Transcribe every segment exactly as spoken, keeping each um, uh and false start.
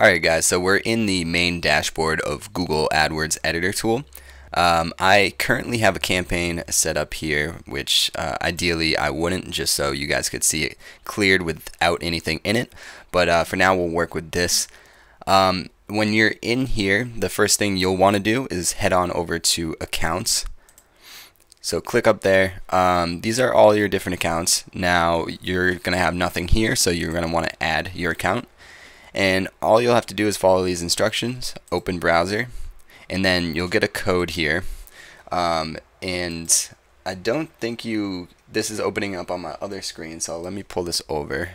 Alright guys, so we're in the main dashboard of Google AdWords Editor Tool. Um, I currently have a campaign set up here, which uh, ideally I wouldn't, just so you guys could see it cleared without anything in it. But uh, for now, we'll work with this. Um, when you're in here, the first thing you'll want to do is head on over to Accounts. So click up there. Um, these are all your different accounts. Now you're going to have nothing here, so you're going to want to add your account. And all you'll have to do is follow these instructions, open browser, and then you'll get a code here. Um, and I don't think you, this is opening up on my other screen, so let me pull this over.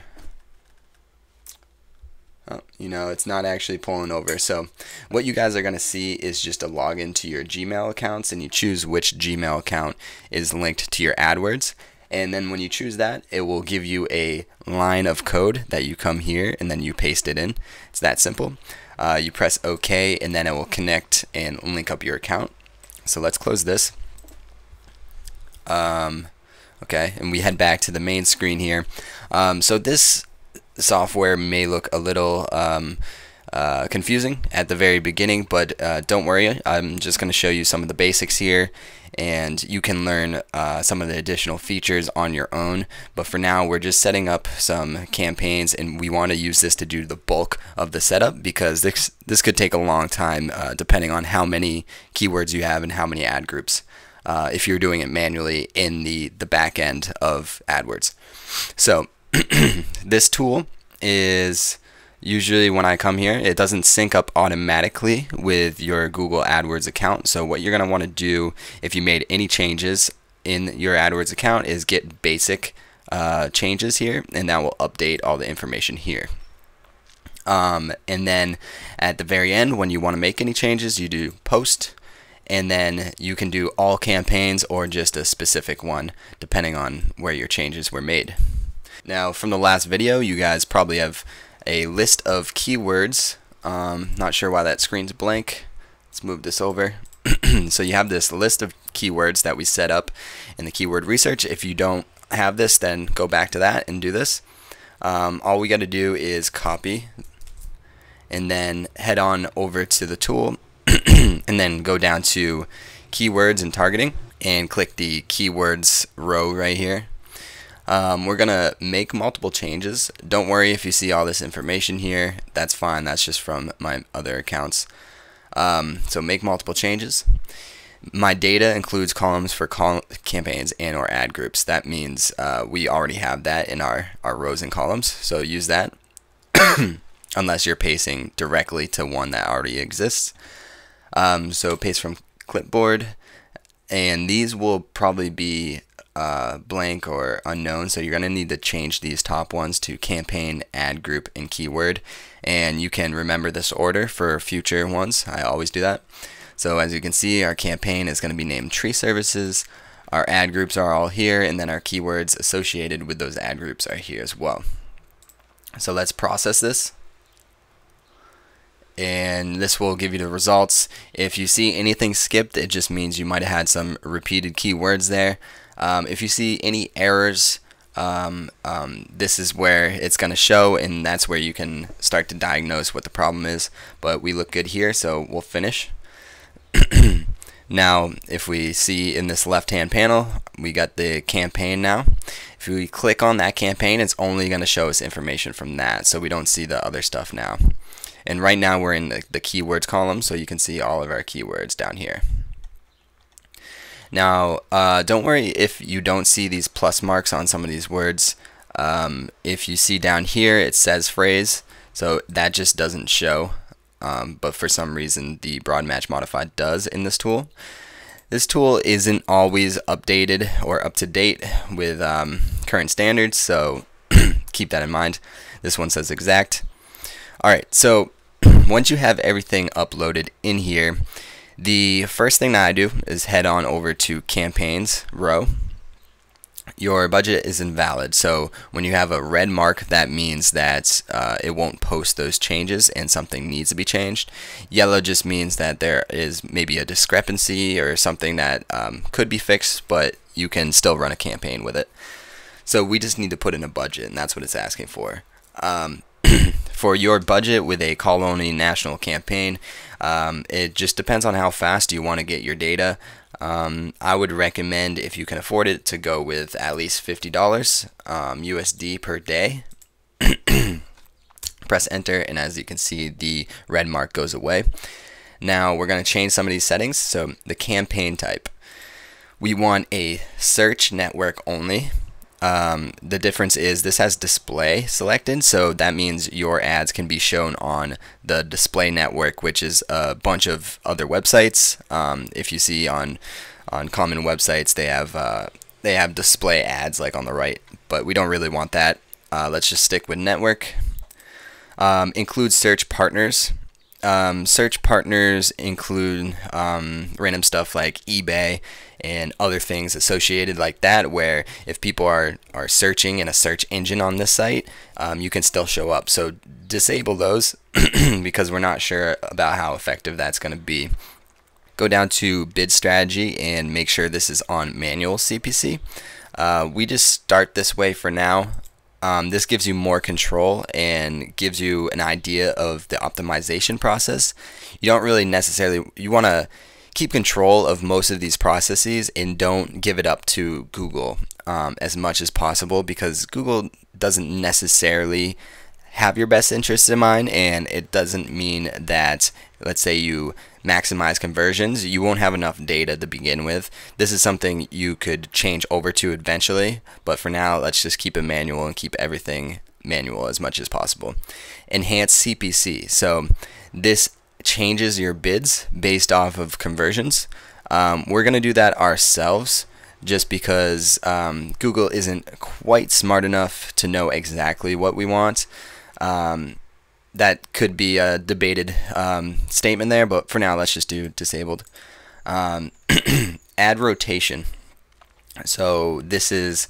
Oh, you know, it's not actually pulling over. So what you guys are going to see is just a login to your Gmail accounts, and you choose which Gmail account is linked to your AdWords. And then when you choose that, it will give you a line of code that you come here and then you paste it in. It's that simple. Uh, you press OK, and then it will connect and link up your account. So let's close this. Um, okay, and we head back to the main screen here. Um, so this software may look a little um, uh, confusing at the very beginning, but uh, don't worry. I'm just going to show you some of the basics here, and you can learn uh, some of the additional features on your own. But for now, we're just setting up some campaigns, and we want to use this to do the bulk of the setup, because this this could take a long time uh, depending on how many keywords you have and how many ad groups uh, if you're doing it manually in the the back end of AdWords. So this tool is usually, when I come here, it doesn't sync up automatically with your Google AdWords account. So what you're going to want to do if you made any changes in your AdWords account is get basic uh, changes here, and that will update all the information here. Um, and then at the very end, when you want to make any changes, you do post, and then you can do all campaigns or just a specific one depending on where your changes were made. Now, from the last video, you guys probably have a list of keywords. Um, not sure why that screen's blank. Let's move this over. So you have this list of keywords that we set up in the keyword research. If you don't have this, then go back to that and do this. Um, all we got to do is copy and then head on over to the tool and then go down to keywords and targeting and click the keywords row right here. Um, we're gonna make multiple changes. Don't worry if you see all this information here, that's fine, that's just from my other accounts. Um, so make multiple changes. My data includes columns for col campaigns and or ad groups. That means uh, we already have that in our, our rows and columns, so use that unless you're pasting directly to one that already exists. Um, so paste from clipboard, and these will probably be Uh, blank or unknown, so you're going to need to change these top ones to campaign, ad group, and keyword, and you can remember this order for future ones. I always do that. So as you can see, our campaign is going to be named Tree Services, our ad groups are all here, and then our keywords associated with those ad groups are here as well. So let's process this, and this will give you the results. If you see anything skipped, it just means you might have had some repeated keywords there. Um, if you see any errors, um, um, this is where it's going to show, and that's where you can start to diagnose what the problem is. But we look good here, so we'll finish. Now, if we see in this left-hand panel, we got the campaign now. If we click on that campaign, it's only going to show us information from that, so we don't see the other stuff now. And right now we're in the, the keywords column, so you can see all of our keywords down here. Now, uh, don't worry if you don't see these plus marks on some of these words. Um, if you see down here, it says phrase, so that just doesn't show. Um, but for some reason, the broad match modified does in this tool. This tool isn't always updated or up to date with um, current standards, so keep that in mind. This one says exact. All right, so once you have everything uploaded in here, the first thing that I do is head on over to campaigns row. Your budget is invalid, so when you have a red mark, that means that uh, it won't post those changes and something needs to be changed. Yellow just means that there is maybe a discrepancy or something that um, could be fixed, but you can still run a campaign with it. So we just need to put in a budget, and that's what it's asking for. Um, for your budget with a colony national campaign. Um, it just depends on how fast you want to get your data. Um, I would recommend, if you can afford it, to go with at least fifty dollars um, U S D per day. Press enter, and as you can see, the red mark goes away. Now we're going to change some of these settings. So the campaign type, we want a search network only. Um, the difference is this has display selected, so that means your ads can be shown on the display network, which is a bunch of other websites. Um, if you see on on common websites, they have uh, they have display ads like on the right, but we don't really want that. Uh, let's just stick with network. Um, include search partners. Um, search partners include um, random stuff like eBay and other things associated like that, where if people are, are searching in a search engine on this site, um, you can still show up. So disable those because we're not sure about how effective that's going to be. Go down to bid strategy and make sure this is on manual C P C. Uh, we just start this way for now. Um, this gives you more control and gives you an idea of the optimization process. You don't really necessarily, you want to keep control of most of these processes and don't give it up to Google um, as much as possible, because Google doesn't necessarily have your best interests in mind, and it doesn't mean that, let's say you maximize conversions, you won't have enough data to begin with. This is something you could change over to eventually, but for now let's just keep it manual and keep everything manual as much as possible. Enhance C P C. So this changes your bids based off of conversions. Um, we're going to do that ourselves, just because um, Google isn't quite smart enough to know exactly what we want. Um, that could be a debated um, statement there, but for now let's just do disabled. Um, ad rotation. So this is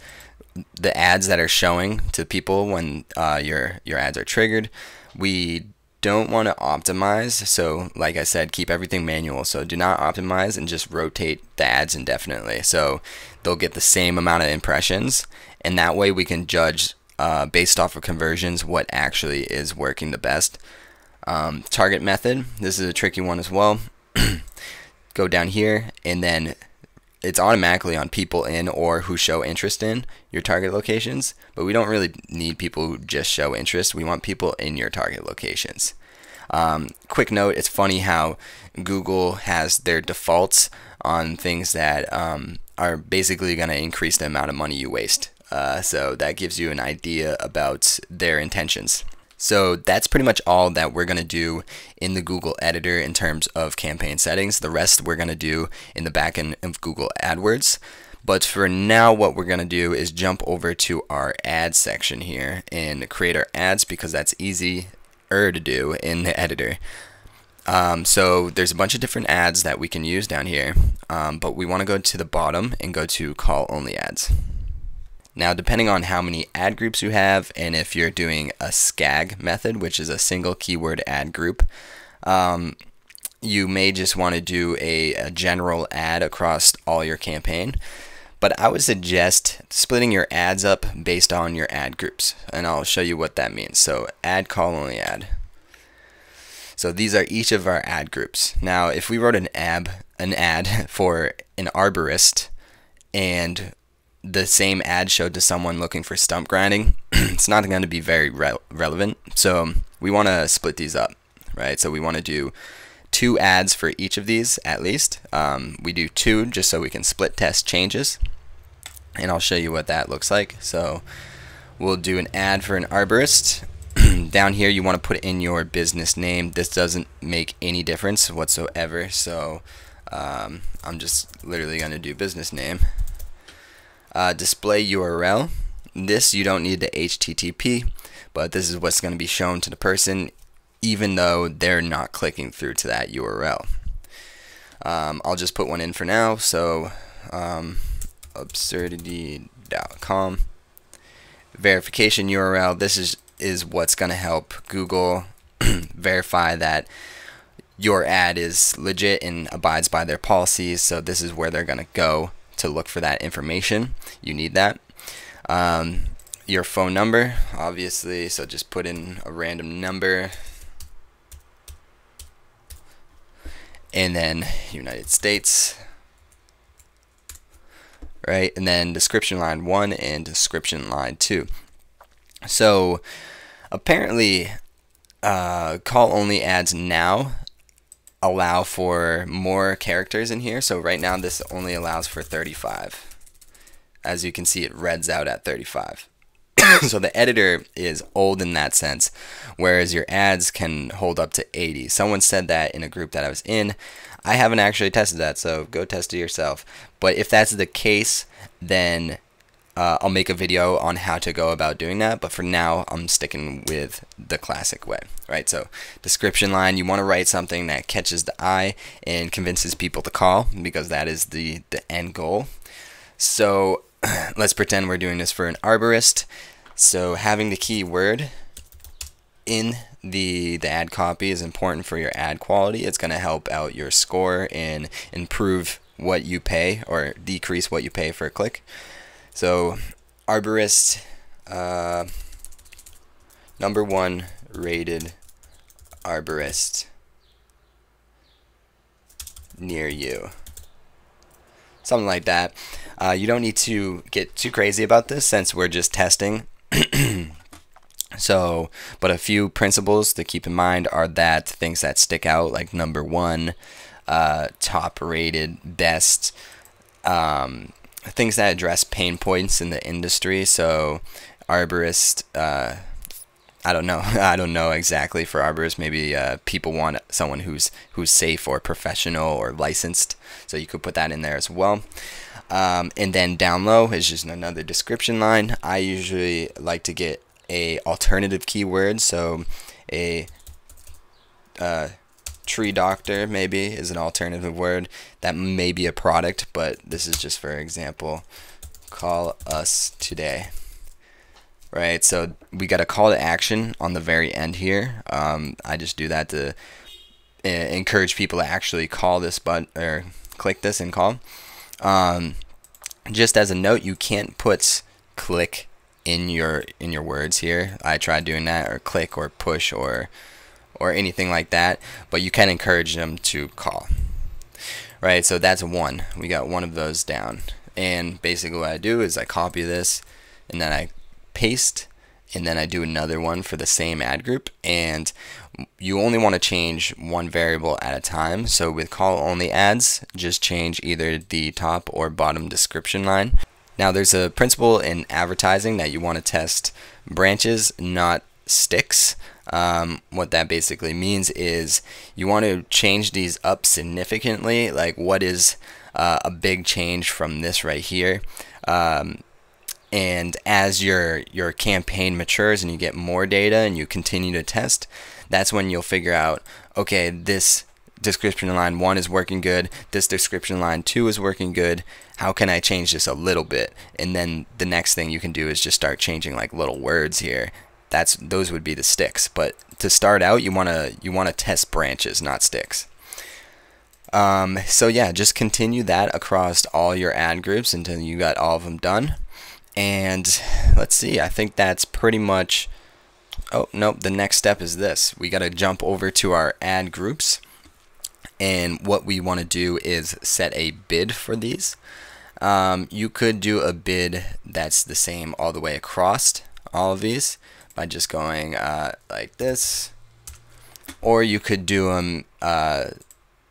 the ads that are showing to people when uh, your your ads are triggered. We don't want to optimize, so like I said, keep everything manual. So do not optimize and just rotate the ads indefinitely, so they'll get the same amount of impressions, and that way we can judge Uh, based off of conversions what actually is working the best. Um, target method, this is a tricky one as well. Go down here, and then it's automatically on people in or who show interest in your target locations, but we don't really need people who just show interest. We want people in your target locations. Um, quick note, it's funny how Google has their defaults on things that um, are basically going to increase the amount of money you waste. Uh, so that gives you an idea about their intentions. So that's pretty much all that we're going to do in the Google Editor in terms of campaign settings. The rest we're going to do in the back end of Google AdWords. But for now, what we're going to do is jump over to our ads section here and create our ads, because that's easier to do in the editor. Um, so there's a bunch of different ads that we can use down here, um, but we want to go to the bottom and go to call only ads. Now, depending on how many ad groups you have, and if you're doing a SCAG method, which is a single keyword ad group, um, you may just want to do a, a general ad across all your campaign. But I would suggest splitting your ads up based on your ad groups, and I'll show you what that means. So ad call only ad. So these are each of our ad groups. Now, if we wrote an ab, an ad for an arborist, and the same ad showed to someone looking for stump grinding, it's not going to be very re relevant. So we want to split these up, right? So we want to do two ads for each of these at least. Um, we do two just so we can split test changes, and I'll show you what that looks like. So we'll do an ad for an arborist. Down here you want to put in your business name. This doesn't make any difference whatsoever, so um, I'm just literally going to do business name. Uh, display U R L. This, you don't need the H T T P, but this is what's going to be shown to the person even though they're not clicking through to that U R L. Um, I'll just put one in for now. So um, absurdity dot com. Verification U R L. This is, is what's going to help Google verify that your ad is legit and abides by their policies. So this is where they're going to go to look for that information. You need that. Um, your phone number, obviously, so just put in a random number and then United States, right? And then description line one and description line two. So apparently uh, call only ads now allow for more characters in here. So right now this only allows for thirty-five. As you can see, it reds out at thirty-five. So the editor is old in that sense, whereas your ads can hold up to eighty. Someone said that in a group that I was in. I haven't actually tested that, so go test it yourself. But if that's the case, then uh, I'll make a video on how to go about doing that. But for now, I'm sticking with the classic way, right? So description line, you want to write something that catches the eye and convinces people to call, because that is the, the end goal. So let's pretend we're doing this for an arborist. So having the keyword in the, the ad copy is important for your ad quality. It's going to help out your score and improve what you pay or decrease what you pay for a click. So arborist, uh, number one rated arborist near you. Something like that. Uh, you don't need to get too crazy about this since we're just testing. So, but a few principles to keep in mind are that things that stick out, like number one, uh, top rated, best, um, things that address pain points in the industry. So arborist, uh, I don't know. I don't know exactly for arborists. Maybe uh, people want someone who's who's safe or professional or licensed. So you could put that in there as well. Um, and then down low is just another description line. I usually like to get a alternative keyword. So a uh, tree doctor maybe is an alternative word. That may be a product, but this is just for example. Call us today. Right, so we got a call to action on the very end here. Um, I just do that to uh, encourage people to actually call this button or click this and call. Um, just as a note, you can't put click in your in your words here. I tried doing that, or click, or push, or or anything like that. But you can encourage them to call. Right, so that's one. We got one of those down. And basically, what I do is I copy this, and then I paste, and then I do another one for the same ad group. And you only want to change one variable at a time. So with call only ads, just change either the top or bottom description line. Now there's a principle in advertising that you want to test branches, not sticks. Um, what that basically means is you want to change these up significantly. Like what is uh, a big change from this right here? Um, And as your your campaign matures and you get more data and you continue to test, that's when you'll figure out, okay, this description line one is working good, this description line two is working good, how can I change this a little bit? And then the next thing you can do is just start changing like little words here. That's those would be the sticks. But to start out, you wanna you wanna test branches, not sticks. Um, so yeah, just continue that across all your ad groups until you got all of them done. And let's see, I think that's pretty much, oh, nope, the next step is this. We got to jump over to our ad groups. And what we want to do is set a bid for these. Um, you could do a bid that's the same all the way across all of these by just going uh, like this. Or you could do them uh,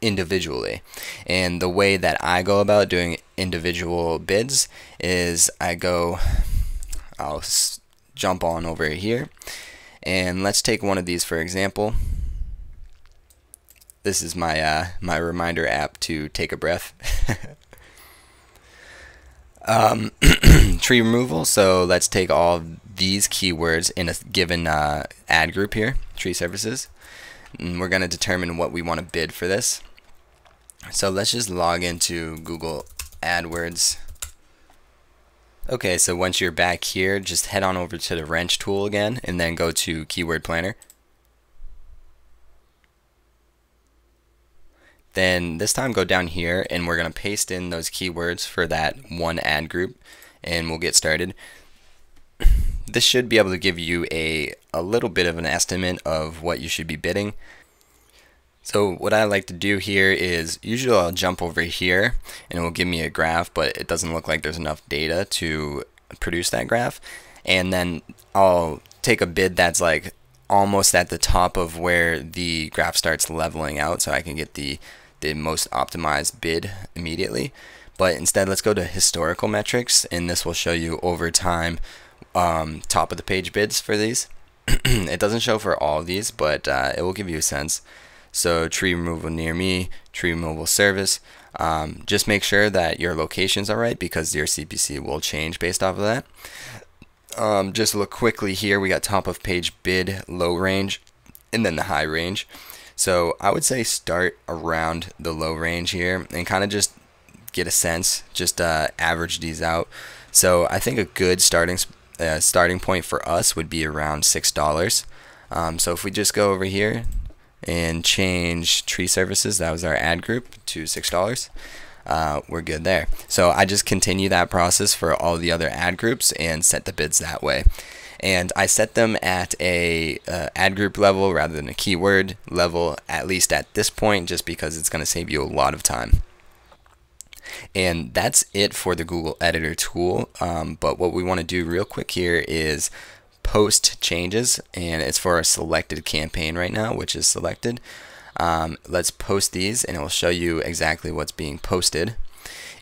individually. And the way that I go about doing individual bids is I go, I'll s jump on over here, and let's take one of these for example. This is my uh, my reminder app to take a breath. um, tree removal. So let's take all these keywords in a given uh, ad group here, tree services, and we're going to determine what we want to bid for this. So let's just log into Google AdWords. Okay, so once you're back here, just head on over to the wrench tool again and then go to Keyword Planner. Then this time go down here and we're going to paste in those keywords for that one ad group and we'll get started. This should be able to give you a, a little bit of an estimate of what you should be bidding. So what I like to do here is usually I'll jump over here and it will give me a graph, but it doesn't look like there's enough data to produce that graph. And then I'll take a bid that's like almost at the top of where the graph starts leveling out, so I can get the, the most optimized bid immediately. But instead, let's go to historical metrics, and this will show you over time um, top of the page bids for these. It doesn't show for all of these, but uh, it will give you a sense. So tree removal near me, tree removal service. Um, just make sure that your locations are right, because your C P C will change based off of that. Um, just look quickly here, we got top of page bid, low range, and then the high range. So I would say start around the low range here and kind of just get a sense, just uh, average these out. So I think a good starting uh, starting point for us would be around six dollars. Um, so if we just go over here and change tree services, that was our ad group, to six dollars. Uh, we're good there. So I just continue that process for all the other ad groups and set the bids that way. And I set them at a uh, ad group level rather than a keyword level, at least at this point, just because it's going to save you a lot of time. And that's it for the Google Editor tool. Um, but what we want to do real quick here is post changes, and it's for a selected campaign right now, which is selected. Um, let's post these, and it will show you exactly what's being posted.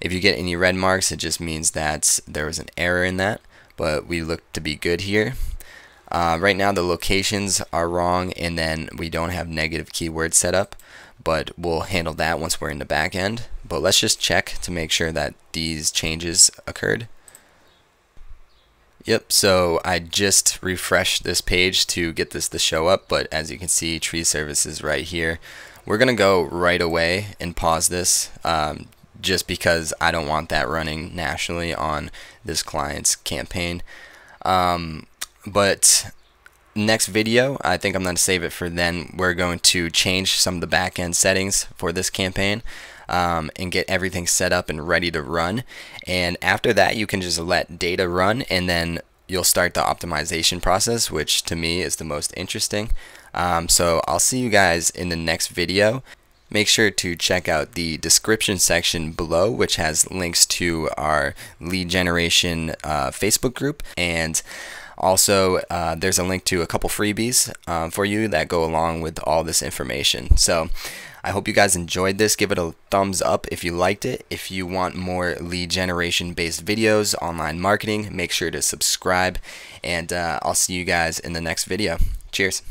If you get any red marks, it just means that there was an error in that, but we look to be good here. Uh, right now the locations are wrong, and then we don't have negative keywords set up, but we'll handle that once we're in the back end. But let's just check to make sure that these changes occurred. Yep, so I just refreshed this page to get this to show up, but as you can see, tree services right here. We're gonna go right away and pause this um, just because I don't want that running nationally on this client's campaign. Um, but next video, I think I'm gonna save it for then. We're going to change some of the back end settings for this campaign. Um, and get everything set up and ready to run. And after that, you can just let data run, and then you'll start the optimization process, which to me is the most interesting. Um, so I'll see you guys in the next video. Make sure to check out the description section below, which has links to our lead generation uh, Facebook group, and also uh, there's a link to a couple freebies um, for you that go along with all this information. So I hope you guys enjoyed this. Give it a thumbs up if you liked it. If you want more lead generation based videos, online marketing, make sure to subscribe, and uh, I'll see you guys in the next video. Cheers.